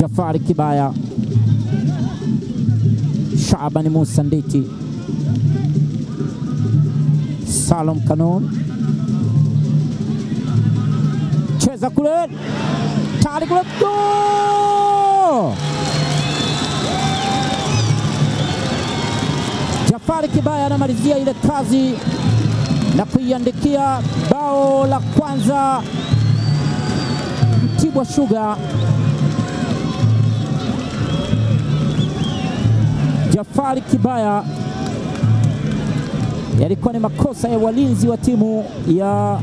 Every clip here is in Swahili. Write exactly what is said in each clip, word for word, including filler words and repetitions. Jafari Kibaya, Shabani Musa Nditi, Salom Kanon, cheza kule, tari kule, goal! Jafari Kibaya anamalizia ile kazi na kuiandikia bao la kwanza Mtibwa Sugar. Jafari Kibaya, yalikuwa ni makosa ya walinzi wa timu ya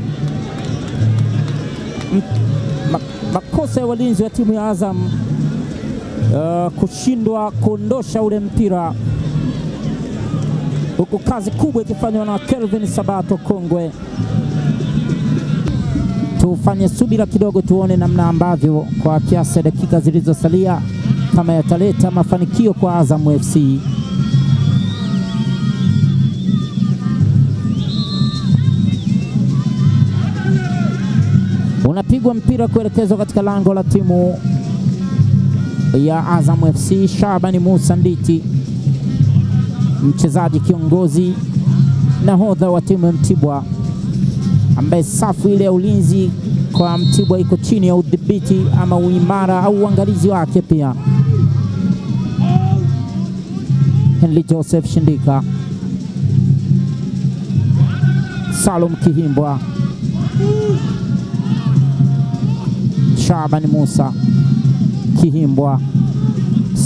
makosa ya walinzi wa timu ya Azam uh, kushindwa kuondosha ule mpira, huku kazi kubwa ikifanywa na Kelvin Sabato Kongwe. Tufanye subira kidogo, tuone namna ambavyo kwa kiasi dakika zilizosalia kama yataleta mafanikio kwa Azam F C. Unapigwa mpira kuelekezwa katika lango la timu ya Azam F C. Shabani Musa Nditi, mchezaji kiongozi nahodha wa timu ya Mtibwa, ambaye safu ile ya ulinzi kwa Mtibwa iko chini ya udhibiti ama uimara au uangalizi wake. Pia Henry Joseph Shindika, Salum Kihimbwa, Shabani Musa, Kihimbwa,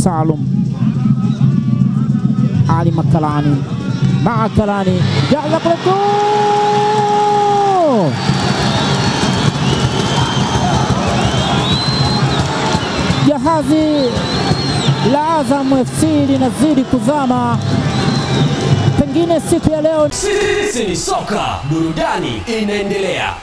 Salum, Ali Makalani, Makalani, jaza kule goal! Jahazi la Azam F C linazidi kuzama. Pengine siku ya leo, sisi ni soka, burudani inaendelea.